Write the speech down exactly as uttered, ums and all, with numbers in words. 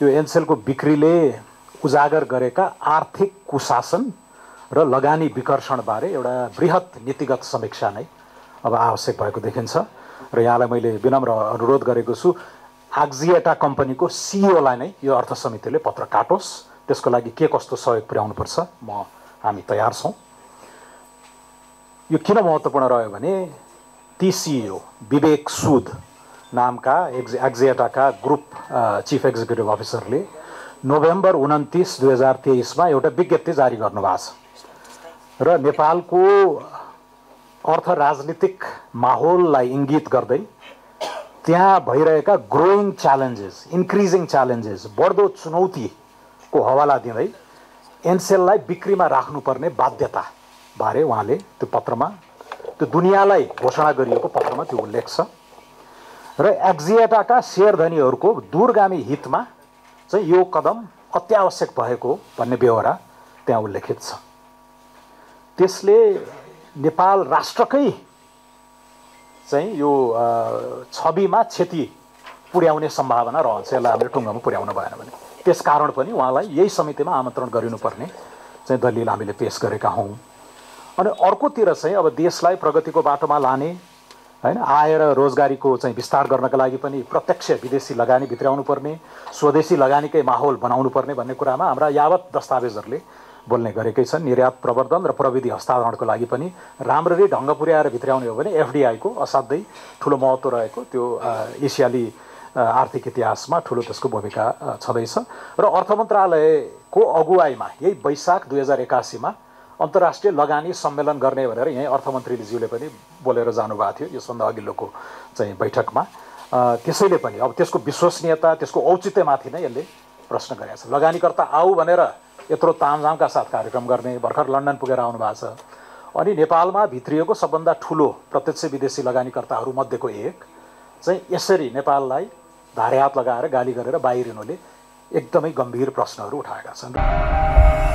त्यो एनसेलको बिक्रीले उजागर गरेका आर्थिक कुशासन र लगानी विकर्षणबारे एउटा बृहत् नीतिगत समीक्षा नै अब आवश्यक भएको देखिन्छ र यहाँलाई मैले विनम्र अनुरोध गरेको छु आक्जिएटा कम्पनीको सीईओलाई नै यो अर्थ समितिले पत्र काटोस्। त्यसको लागि के कस्तो सहयोग पुर्याउनुपर्छ म हामी तयार छौं। यो किन महत्त्वपूर्ण रह्यो भने ती सीईओ विवेक सुद नामका एक्जिएटाका ग्रुप चीफ एक्जिक्युटिभ अफिसरले नोभेम्बर उन्तीस दुई हजार तेईसमा एउटा विज्ञप्ति जारी गर्नुभएको छ र नेपालको अर्थ राजनीतिक माहौललाई इङ्गित गर्दै त्यहाँ भइरहेका ग्रोइङ च्यालेन्जेस इन्क्रिजिङ च्यालेन्जेस बढ्दो चुनौतीको हवाला दिँदै एनसेललाई बिक्रीमा राख्नुपर्ने बाध्यता बारे उहाँले त्यो पत्रमा त्यो दुनियाँलाई घोषणा गरिएको पत्रमा त्यो उल्लेख छ र एक्जिएटाका शेयरधनीहरूको दूरगामी हितमा चाहिँ यो कदम अत्यावश्यक भएको भन्ने बेहोरा त्यहाँ उल्लेखित छ। त्यसले नेपाल राष्ट्रकै चाहिँ यो छविमा क्षति पुर्याउने सम्भावना रहन्छ। यसलाई हामीले टुङ्गोमा पुर्याउन भएन भने त्यस कारण पनि उहाँलाई यही समितिमा आमन्त्रण गरिनुपर्ने चाहिँ दलील हामीले पेश गरेका हौं। अनि अर्कोतिर चाहिँ अब देशलाई प्रगतिको बाटोमा लाने हैन आय र रोजगारीको चाहिँ विस्तार गर्नका लागि पनि प्रत्यक्ष विदेशी लगानी भित्राउनु पर्ने स्वदेशी लगानीकै माहौल बनाउनु पर्ने भन्ने कुरामा हाम्रा यावत दस्तावेजहरूले बोल्ने गरेकै छन्। निर्यात प्रवर्धन र प्रविधि हस्तान्तरणको लागि पनि राम्ररी ढंग पुर्याएर भित्राउने हो भने एफडीआई को असाध्यै ठूलो महत्त्व रहेको त्यो एसियाली आर्थिक इतिहासमा ठूलो त्यसको भूमिका छदैछ र अर्थ मन्त्रालयको अगुवाईमा यही बैशाख दुई हजार एकासीमा अन्तर्राष्ट्रिय लगानी सम्मेलन गर्ने भनेर यही अर्थमन्त्रीज्यूले पनि बोलेर जानुभएको थियो यसभन्दा अघिल्लोको चाहिँ बैठकमा। त्यसैले पनि अब त्यसको विश्वसनीयता त्यसको औचित्यमाथि नै यसले प्रश्न गरेको छ। लगानीकर्ता आऊ भनेर यत्रो तामझामका साथ कार्यक्रम गर्ने भर्खर लन्डन पुगेर आउनु भएको छ अनि नेपालमा भित्रिएको सबभन्दा ठूलो प्रत्यक्ष विदेशी लगानीकर्ताहरू मध्येको एक चाहिँ यसरी नेपाललाई धारेहात लगाएर गाली गरेर बाहिरिनुले एकदमै गम्भीर प्रश्नहरू उठाएका छन्।